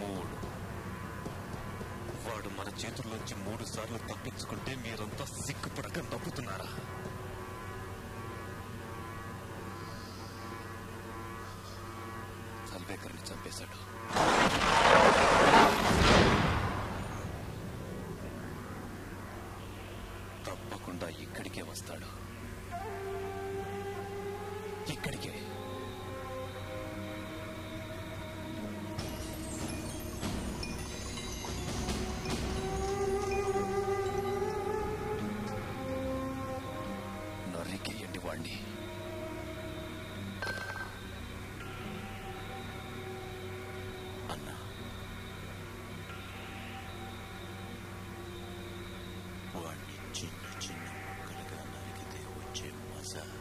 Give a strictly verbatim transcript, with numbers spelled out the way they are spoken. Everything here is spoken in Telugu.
మూడు. వాడు మన చేతుల్లోంచి మూడు సార్లు తప్పించుకుంటే మీరంతా సిగ్గుపడక నవ్వుతున్నారా? సల్వేకర్ని చంపేశాడు. తప్పకుండా ఇక్కడికే వస్తాడు. ఇక్కడికే. Sir.